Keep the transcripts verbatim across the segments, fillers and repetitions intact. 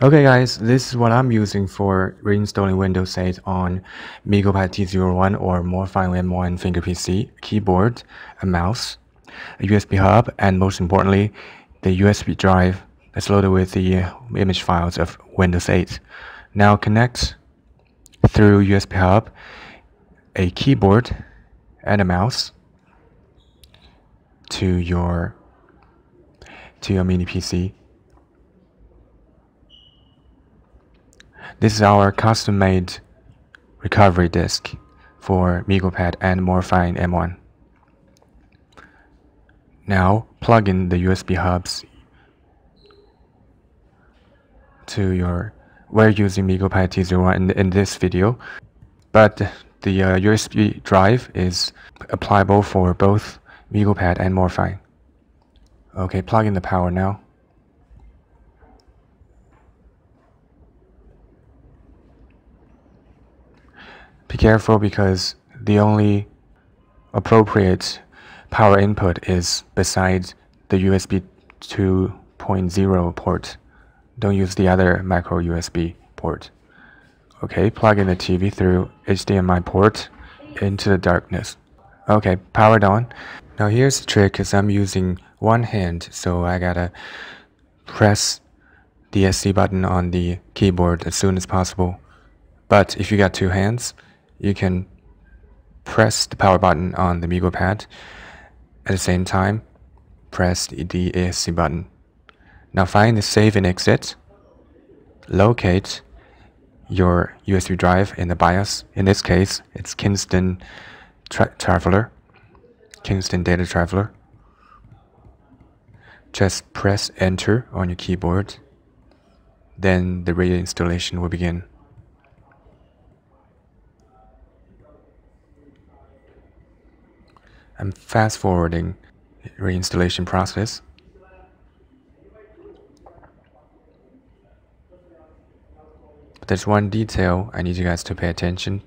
Okay guys, this is what I'm using for reinstalling Windows eight on Meegopad T zero one or Morefine M one Finger P C, keyboard, a mouse, a U S B hub, and most importantly, the U S B drive that's loaded with the image files of Windows eight. Now connect through U S B hub a keyboard and a mouse to your to your mini P C. This is our custom-made recovery disk for Meegopad and Morefine M one. Now plug in the U S B hubs to your. We're using Meegopad T zero one in, in this video, but the uh, U S B drive is applicable for both Meegopad and Morefine. Okay, plug in the power now. Be careful because the only appropriate power input is beside the U S B two point oh port. Don't use the other micro U S B port. Okay, plug in the T V through H D M I port into the darkness. Okay, powered on. Now here's the trick, because I'm using one hand, so I gotta press the S C button on the keyboard as soon as possible. But if you got two hands, you can press the power button on the Meegopad. At the same time, press the A S C button. Now find the save and exit. Locate your U S B drive in the BIOS. In this case, it's Kingston Tra Traveler, Kingston Data Traveler. Just press Enter on your keyboard. Then the reinstallation will begin. I'm fast forwarding the reinstallation process. But there's one detail I need you guys to pay attention.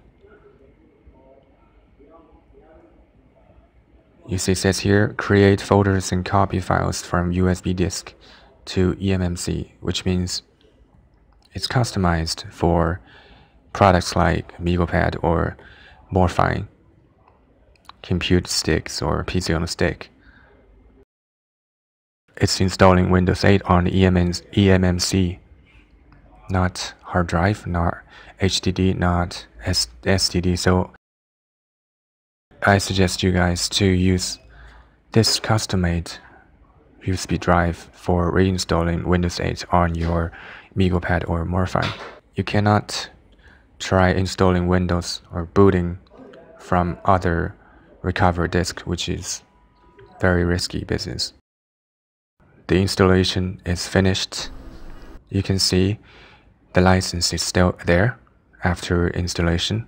You see it says here, create folders and copy files from U S B disk to e M M C, which means it's customized for products like Meegopad or Morefine. Compute sticks or P C on a stick. It's installing Windows eight on e M M C, not hard drive, not H D D, not S S D. So I suggest you guys to use this custom-made U S B drive for reinstalling Windows eight on your Meegopad or Morefine. You cannot try installing Windows or booting from other recovery disk, which is very risky business. The installation is finished. You can see the license is still there after installation.